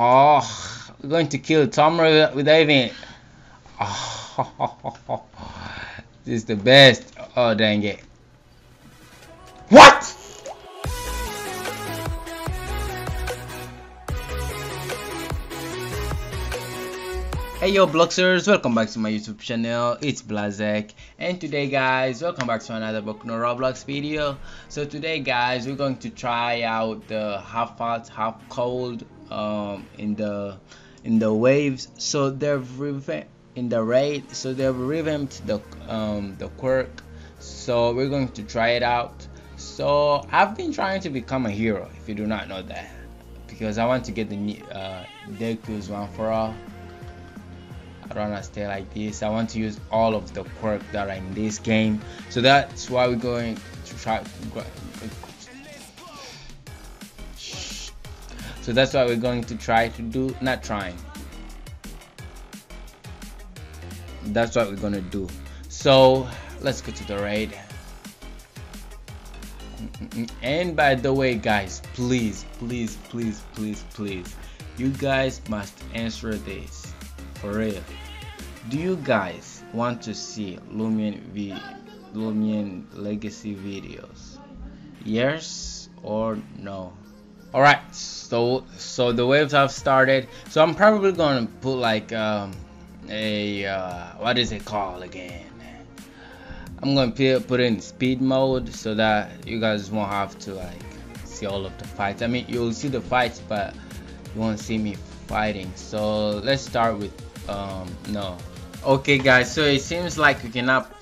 Oh, we're going to kill Tomura without it. Oh, this is the best. Oh, dang it. What? Hey yo Bloxers, welcome back to my YouTube channel. It's BlaZaCkk, and today guys, welcome back to another Bokuno Roblox video. So today guys, we're going to try out the Half Hot Half Cold in the waves. So they've revamped in the raid. So they've revamped the quirk. So we're going to try it out. So I've been trying to become a hero, if you do not know that, because I want to get the Deku's one for all. I don't want to stay like this. I want to use all of the quirks that are in this game. So that's why we're going to try. So that's why we're going to try to do. Not trying. That's what we're going to do. So let's go to the raid. And by the way, guys, please, please, please, please, please, you guys must answer this. For real, do you guys want to see Lumion Legacy videos? Yes or no? All right, so the waves have started. So I'm probably gonna put like what is it called again? I'm gonna put in speed mode so that you guys won't have to like see all of the fights. I mean, you'll see the fights, but you won't see me fighting. So let's start with. No. Okay guys, so it seems like you cannot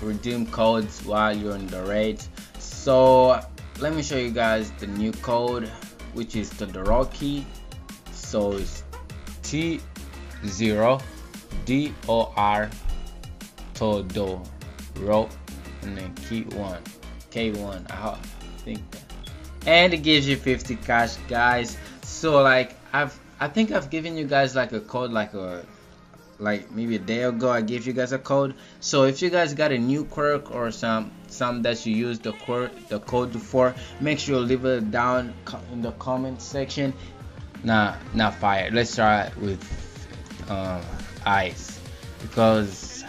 redeem codes while you're in the raid. So let me show you guys the new code, which is the Doroki. So it's T0 DOR todo rope and then K1, I think, and it gives you 50 cash guys. So like I think I've given you guys like a code like maybe a day ago. I gave you guys a code. So if you guys got a new quirk or some that you use the code for, make sure you leave it down in the comment section. Nah, not fire. Let's try with ice, because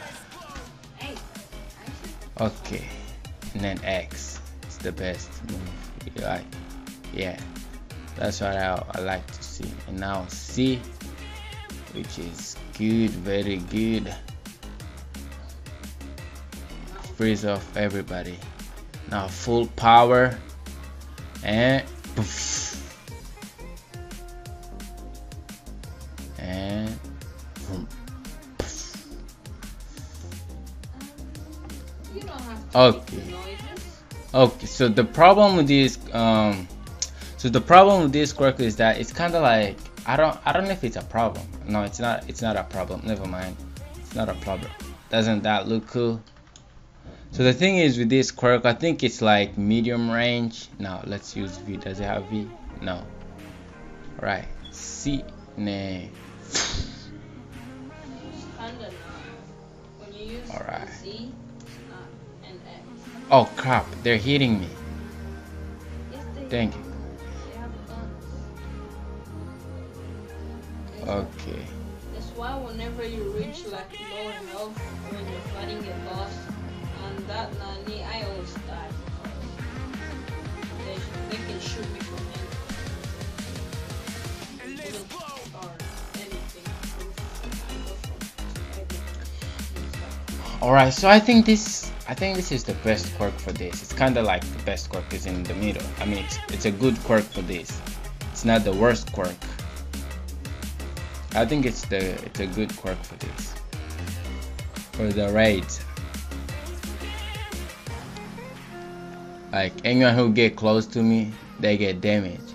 okay, and then X. It's the best move. You like, yeah. That's what I like to see. And now C, which is good, very good. Freeze off everybody. Now full power and poof. And poof. You don't have to okay. Okay, so the problem with this quirk is that it's kind of like I don't know if it's a problem. No, it's not a problem. Never mind, it's not a problem. Doesn't that look cool? So the thing is with this quirk, I think it's like medium range. Now let's use V. Does it have V? No. All right. C. Nay. All right. Oh crap! They're hitting me. Thank you. Okay. That's why whenever you reach like low health when you're fighting a boss, and that Nani, I always die. They can shoot me from anything. Or anything. Alright, so I think this is the best quirk for this. It's kinda like the best quirk is in the middle. I mean it's a good quirk for this. It's not the worst quirk. I think it's a good quirk for this, for the raid. Like anyone who get close to me, they get damaged.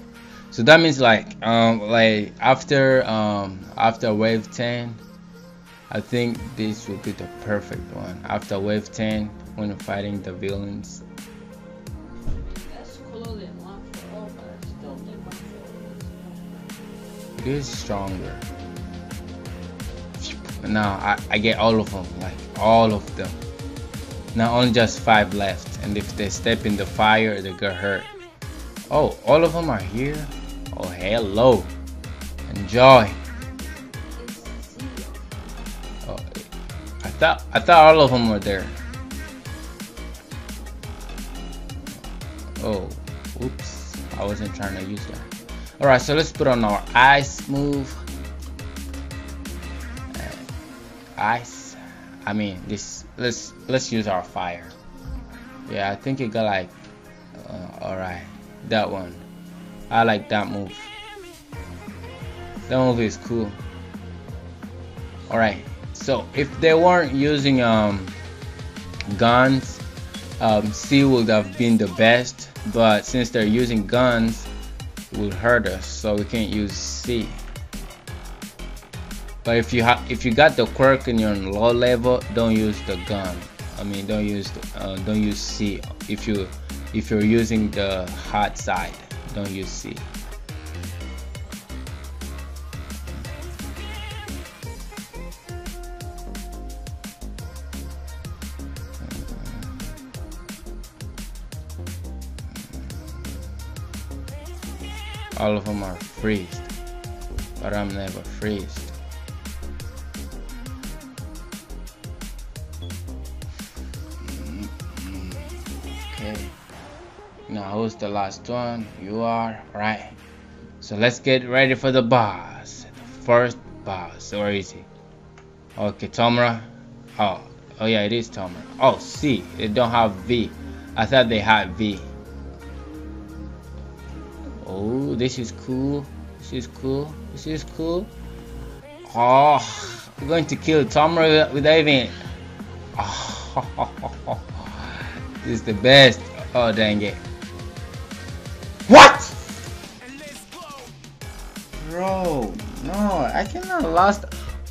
So that means like after wave 10, I think this will be the perfect one. After wave 10, when fighting the villains. That's cooler than one for all, but I still think one for all. It is stronger. Now I get all of them, like all of them. Now only just 5 left, and if they step in the fire, they get hurt. Oh, all of them are here. Oh hello. Enjoy. Oh, I thought all of them were there. Oh, oops! I wasn't trying to use that. All right, so let's put on our ice move. Ice. I mean, this. Let's use our fire. Yeah, I think it got like. All right, that one. I like that move. That move is cool. All right. So if they weren't using guns, C would have been the best. But since they're using guns, it will hurt us. So we can't use C. But if you got the quirk and you're on low level, don't use the gun. I mean, don't use C. If you're using the hot side, don't use C. All of them are freezed, but I'm never freezed. Now who's the last one? You are, right? So let's get ready for the boss. The first boss. Where is he? Okay, Tomura. Oh yeah, it is Tomura. Oh, C. They don't have V. I thought they had V. Oh, this is cool. This is cool. This is cool. Oh, we're going to kill Tomura without even. Oh, this is the best. Oh dang it. What? Bro, no, I cannot last.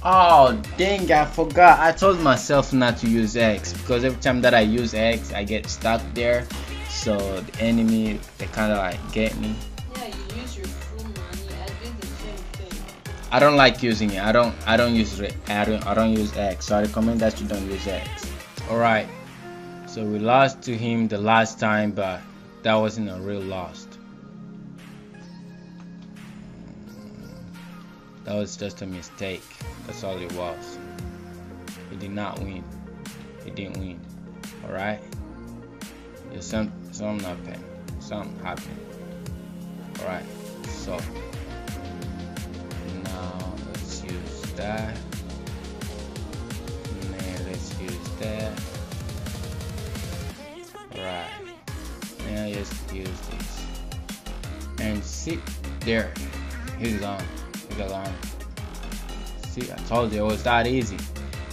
Oh dang, I forgot. I told myself not to use X because every time that I use X I get stuck there. So the enemy, they kinda like get me. Yeah, you use your full money. I do the same thing. I don't like using it. I don't use X, so I recommend that you don't use X. Alright. So we lost to him the last time, but that wasn't a real loss. That was just a mistake. That's all it was. He did not win. He didn't win. Alright? There's something happened. Something happened. Alright. So now let's use that. Now let's use that. Right, now just use this and see there, he's gone. He's gone. See, I told you it was that easy.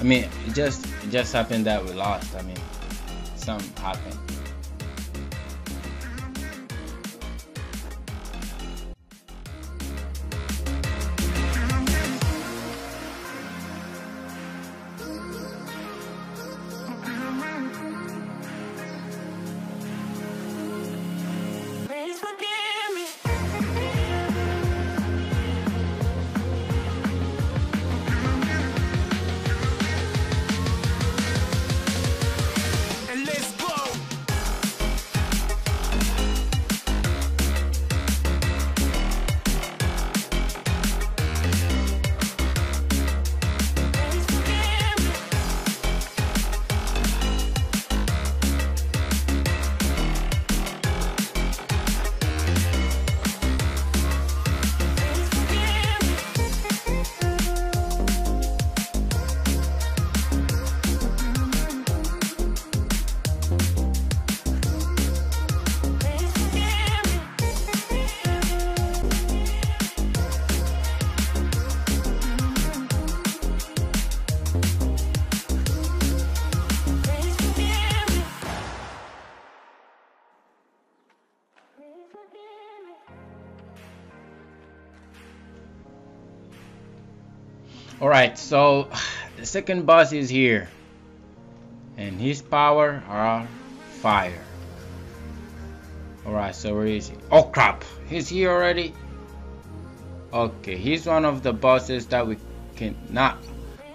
I mean, it just happened that we lost. I mean, something happened. Alright, so the second boss is here and his power are fire. Alright, so where is he? Oh crap, he's here already. Okay, he's one of the bosses that we cannot.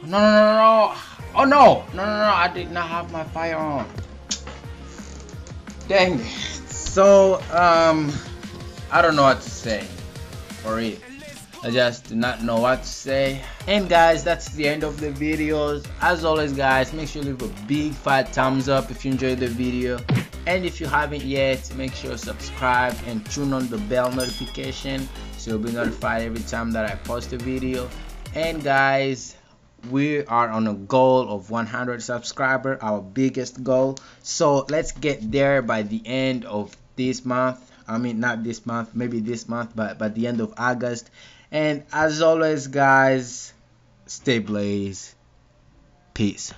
No. Oh no, I did not have my fire on. Dang it. So I don't know what to say for it. I just do not know what to say. And guys, that's the end of the videos. As always guys, make sure you leave a big fat thumbs up if you enjoyed the video, and if you haven't yet, make sure you subscribe and turn on the bell notification so you'll be notified every time that I post a video. And guys, we are on a goal of 100 subscribers, our biggest goal, so let's get there by the end of this month. I mean, not this month, maybe this month, but by the end of August. And as always guys, stay blaze. Peace.